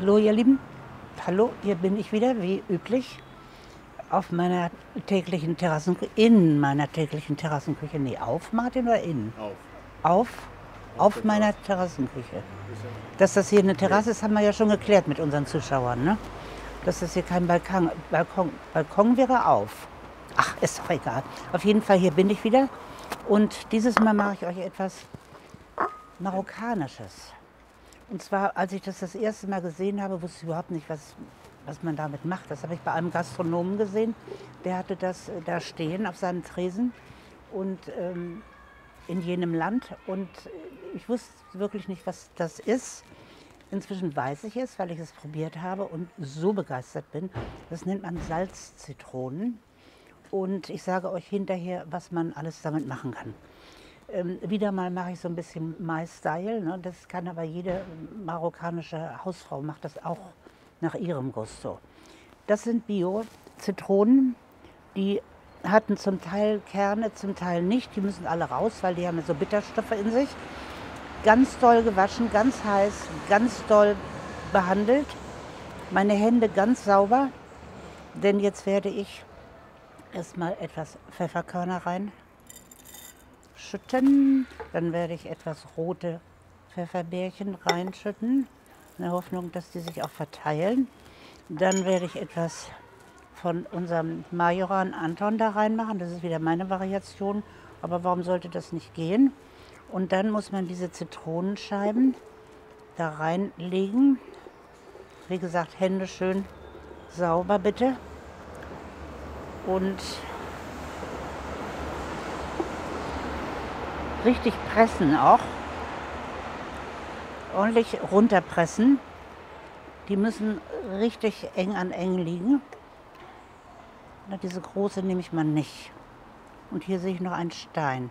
Hallo ihr Lieben, hallo, hier bin ich wieder, wie üblich, in meiner täglichen Terrassenküche, nee, auf, Martin, oder in? Auf meiner Terrassenküche. Dass das hier eine Terrasse ist, haben wir ja schon geklärt mit unseren Zuschauern, ne? Dass das hier kein Balkon wäre auf. Ach, ist doch egal. Auf jeden Fall, hier bin ich wieder und dieses Mal mache ich euch etwas Marokkanisches. Und zwar, als ich das erste Mal gesehen habe, wusste ich überhaupt nicht, was man damit macht. Das habe ich bei einem Gastronomen gesehen. Der hatte das da stehen auf seinem Tresen und in jenem Land. Und ich wusste wirklich nicht, was das ist. Inzwischen weiß ich es, weil ich es probiert habe und so begeistert bin. Das nennt man Salzzitronen. Und ich sage euch hinterher, was man alles damit machen kann. Wieder mal mache ich so ein bisschen My-Style, ne? Das kann aber jede marokkanische Hausfrau, macht das auch nach ihrem Gusto. Das sind Bio-Zitronen, die hatten zum Teil Kerne, zum Teil nicht. Die müssen alle raus, weil die haben so Bitterstoffe in sich. Ganz doll gewaschen, ganz heiß, ganz doll behandelt. Meine Hände ganz sauber, denn jetzt werde ich erstmal etwas Pfefferkörner rein. Schütten, dann werde ich etwas rote Pfefferbeerchen reinschütten, in der Hoffnung, dass die sich auch verteilen. Dann werde ich etwas von unserem Majoran Anton da reinmachen, das ist wieder meine Variation, aber warum sollte das nicht gehen? Und dann muss man diese Zitronenscheiben da reinlegen, wie gesagt, Hände schön sauber bitte. Und richtig pressen auch, ordentlich runterpressen. Die müssen richtig eng an eng liegen. Na, diese große nehme ich mal nicht. Und hier sehe ich noch einen Stein.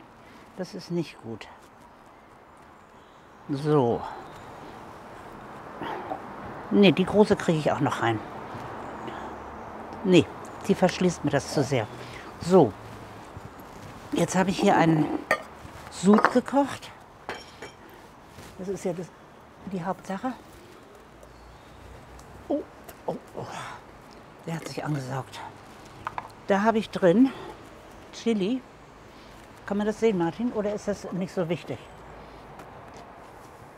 Das ist nicht gut. So. Ne, die große kriege ich auch noch rein. Ne, die verschließt mir das zu sehr. So. Jetzt habe ich hier einen Sud gekocht. Das ist ja die Hauptsache. Oh. Der hat sich angesaugt. Da habe ich drin Chili. Kann man das sehen, Martin? Oder ist das nicht so wichtig?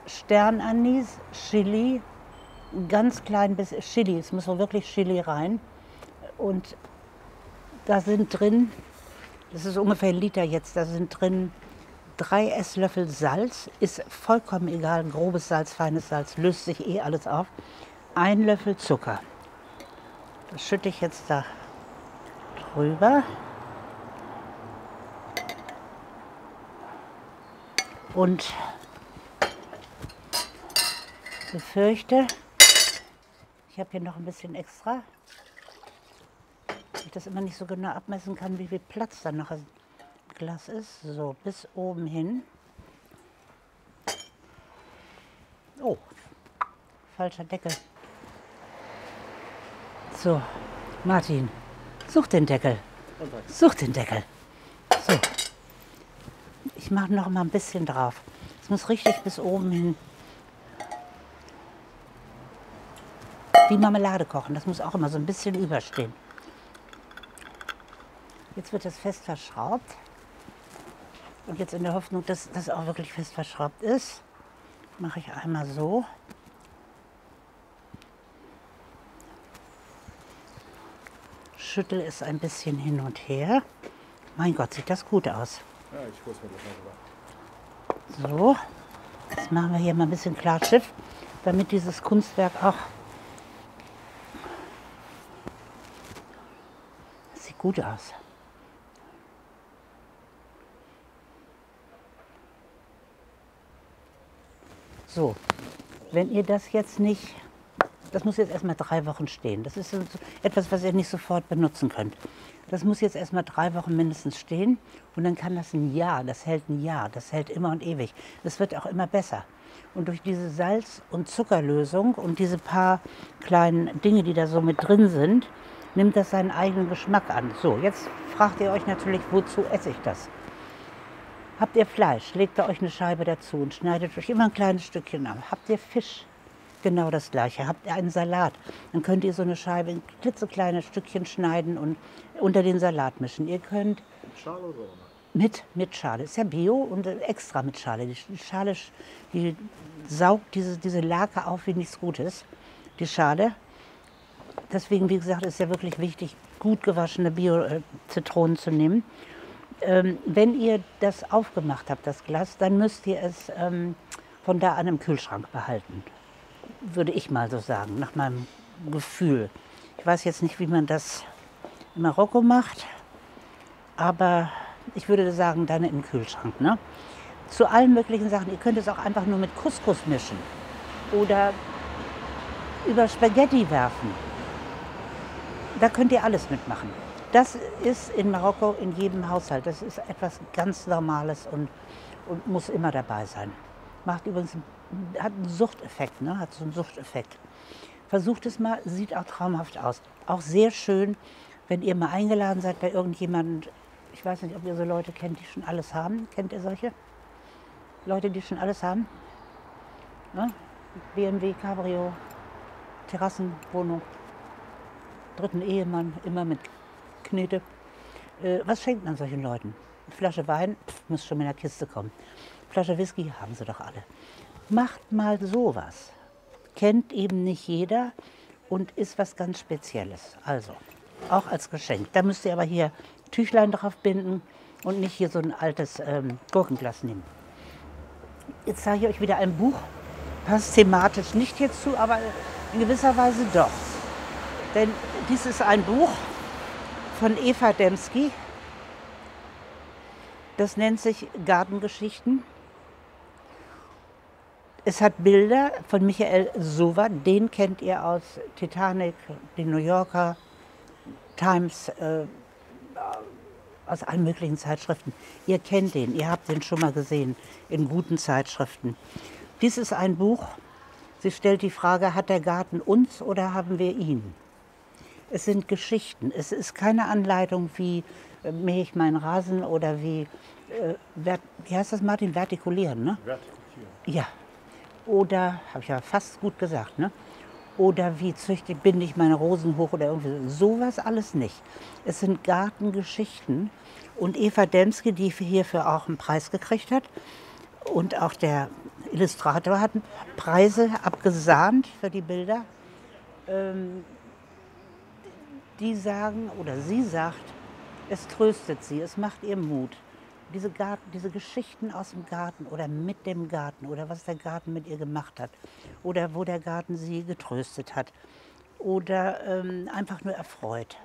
Sternanis, Chili, ganz klein bis Chili. Es muss wirklich Chili rein. Und da sind drin, das ist ungefähr 1 Liter jetzt, da sind drin 3 Esslöffel Salz, ist vollkommen egal, grobes Salz, feines Salz, löst sich eh alles auf. 1 Löffel Zucker. Das schütte ich jetzt da drüber. Und befürchte, ich habe hier noch ein bisschen extra, dass ich das immer nicht so genau abmessen kann, wie viel Platz da noch ist. Glas ist, so bis oben hin. Oh, falscher Deckel. So, Martin, such den Deckel. Such den Deckel. So, ich mache noch mal ein bisschen drauf. Es muss richtig bis oben hin. Wie Marmelade kochen, das muss auch immer so ein bisschen überstehen. Jetzt wird das fest verschraubt. Und jetzt in der Hoffnung, dass das auch wirklich fest verschraubt ist, mache ich einmal so. Schüttel es ein bisschen hin und her. Mein Gott, sieht das gut aus. Ja, ich hol's mir das mal rüber. So, jetzt machen wir hier mal ein bisschen Klarschiff, damit dieses Kunstwerk auch... Das sieht gut aus. So, wenn ihr das jetzt nicht, das muss jetzt erstmal 3 Wochen stehen. Das ist etwas, was ihr nicht sofort benutzen könnt. Das muss jetzt erstmal 3 Wochen mindestens stehen und dann kann das ein Jahr, das hält immer und ewig. Das wird auch immer besser. Und durch diese Salz- und Zuckerlösung und diese paar kleinen Dinge, die da so mit drin sind, nimmt das seinen eigenen Geschmack an. So, jetzt fragt ihr euch natürlich, wozu esse ich das? Habt ihr Fleisch, legt ihr euch eine Scheibe dazu und schneidet euch immer ein kleines Stückchen ab. Habt ihr Fisch, genau das Gleiche. Habt ihr einen Salat, dann könnt ihr so eine Scheibe in klitzekleine Stückchen schneiden und unter den Salat mischen. Ihr könnt mit Schale oder ohne? Mit Schale. Ist ja Bio und extra mit Schale. Die Schale, die saugt diese Lake auf wie nichts Gutes, die Schale. Deswegen, wie gesagt, ist ja wirklich wichtig, gut gewaschene Bio-Zitronen zu nehmen. Wenn ihr das aufgemacht habt, das Glas, dann müsst ihr es von da an im Kühlschrank behalten. Würde ich mal so sagen, nach meinem Gefühl. Ich weiß jetzt nicht, wie man das in Marokko macht, aber ich würde sagen, dann im Kühlschrank. Ne? Zu allen möglichen Sachen. Ihr könnt es auch einfach nur mit Couscous mischen oder über Spaghetti werfen. Da könnt ihr alles mitmachen. Das ist in Marokko in jedem Haushalt. Das ist etwas ganz Normales und muss immer dabei sein. Macht übrigens, hat einen Suchteffekt, ne? Hat so einen Suchteffekt. Versucht es mal, sieht auch traumhaft aus. Auch sehr schön, wenn ihr mal eingeladen seid bei irgendjemandem. Ich weiß nicht, ob ihr so Leute kennt, die schon alles haben. Kennt ihr solche Leute, die schon alles haben? Ne? BMW, Cabrio, Terrassenwohnung, dritten Ehemann, immer mit Knete. Was schenkt man solchen Leuten? Eine Flasche Wein, muss schon mit einer Kiste kommen. Eine Flasche Whisky haben sie doch alle. Macht mal sowas. Kennt eben nicht jeder und ist was ganz Spezielles. Also, auch als Geschenk. Da müsst ihr aber hier Tüchlein drauf binden und nicht hier so ein altes Gurkenglas nehmen. Jetzt zeige ich euch wieder ein Buch. Passt thematisch nicht hierzu, aber in gewisser Weise doch. Denn dies ist ein Buch von Eva Demski. Das nennt sich Gartengeschichten. Es hat Bilder von Michael Sowa, den kennt ihr aus Titanic, den New Yorker, Times, aus allen möglichen Zeitschriften. Ihr kennt den, ihr habt den schon mal gesehen in guten Zeitschriften. Dies ist ein Buch, sie stellt die Frage, hat der Garten uns oder haben wir ihn? Es sind Geschichten, es ist keine Anleitung wie mähe ich meinen Rasen oder wie heißt das, Martin, vertikulieren, ne? Vertikulieren. Ja. Oder, habe ich ja fast gut gesagt, ne? Oder wie binde ich meine Rosen hoch oder irgendwie sowas alles nicht. Es sind Gartengeschichten und Eva Demski, die hierfür auch einen Preis gekriegt hat und auch der Illustrator hat Preise abgesahnt für die Bilder, die sagen oder sie sagt, es tröstet sie, es macht ihr Mut. Diese Geschichten aus dem Garten oder mit dem Garten oder was der Garten mit ihr gemacht hat oder wo der Garten sie getröstet hat oder einfach nur erfreut.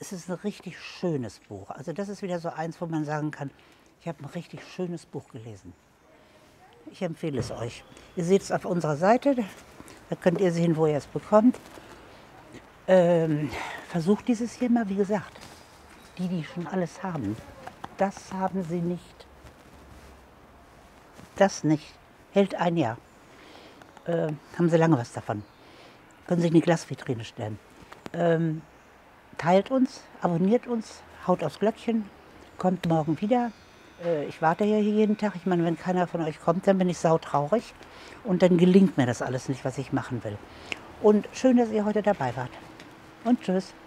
Es ist ein richtig schönes Buch. Also das ist wieder so eins, wo man sagen kann, ich habe ein richtig schönes Buch gelesen. Ich empfehle es euch. Ihr seht es auf unserer Seite, da könnt ihr sehen, wo ihr es bekommt. Versucht dieses hier mal, wie gesagt. Die schon alles haben, das haben sie nicht. Das nicht. Hält ein Jahr. Haben sie lange was davon. Können sich in die Glasvitrine stellen. Teilt uns, abonniert uns, haut aufs Glöckchen, kommt morgen wieder. Ich warte ja hier jeden Tag. Ich meine, wenn keiner von euch kommt, dann bin ich sautraurig. Und dann gelingt mir das alles nicht, was ich machen will. Und schön, dass ihr heute dabei wart. Und tschüss.